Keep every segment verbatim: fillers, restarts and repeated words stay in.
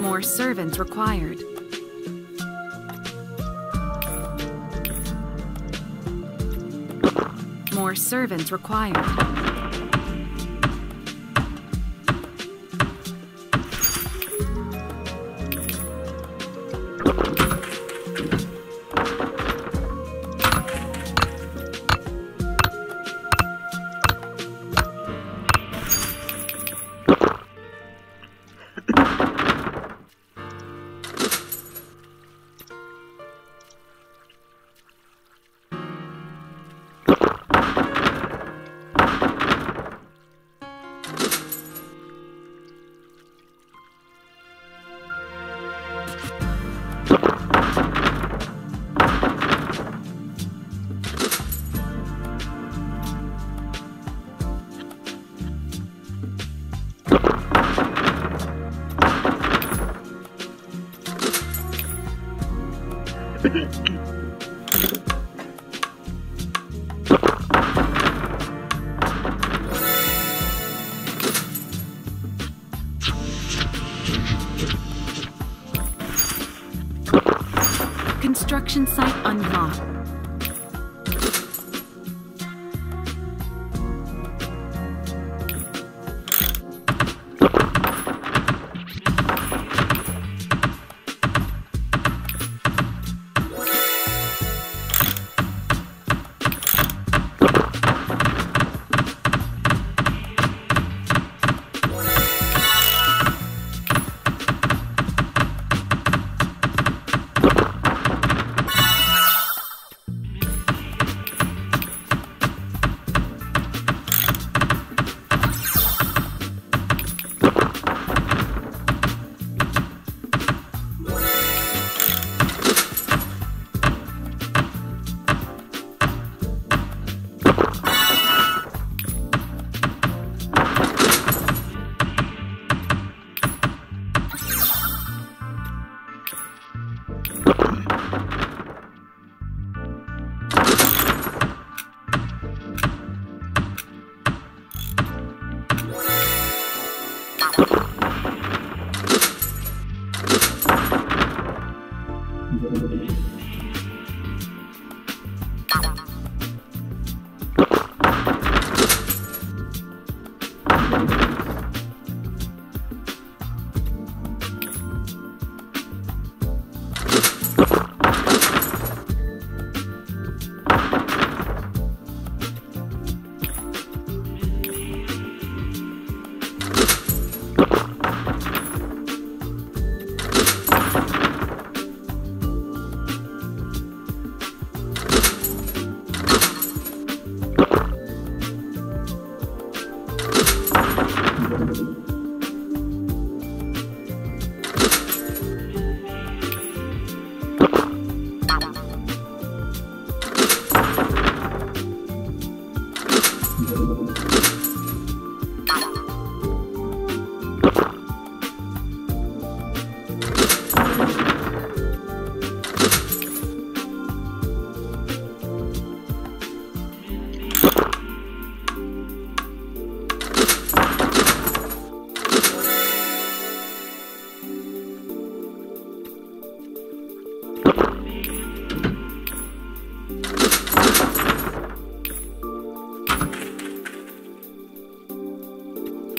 More servants required. More servants required. Construction site unlocked.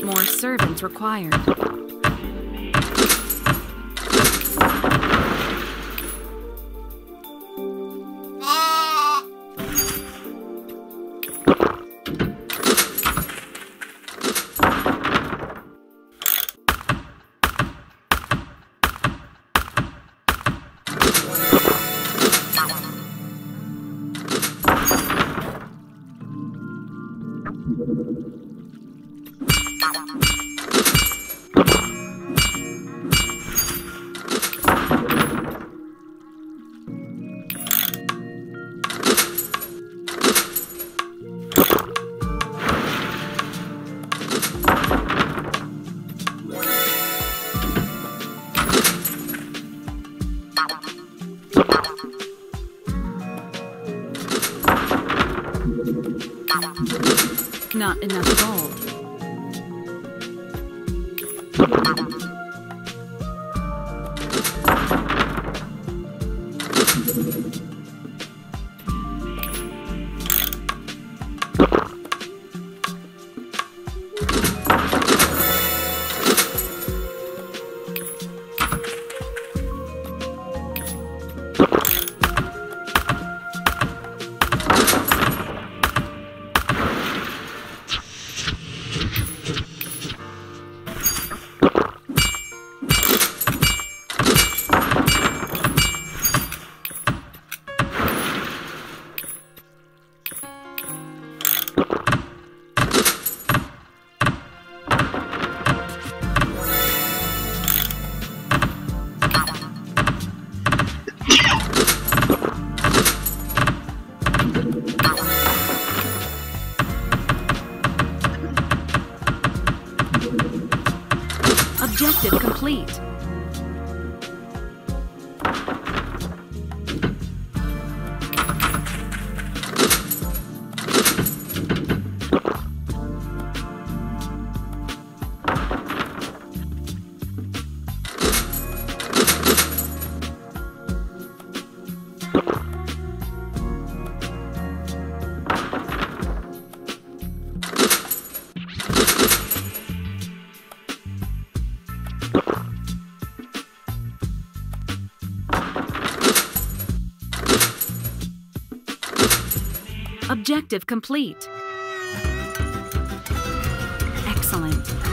More servants required. Not enough gold. complete. Objective complete. Excellent.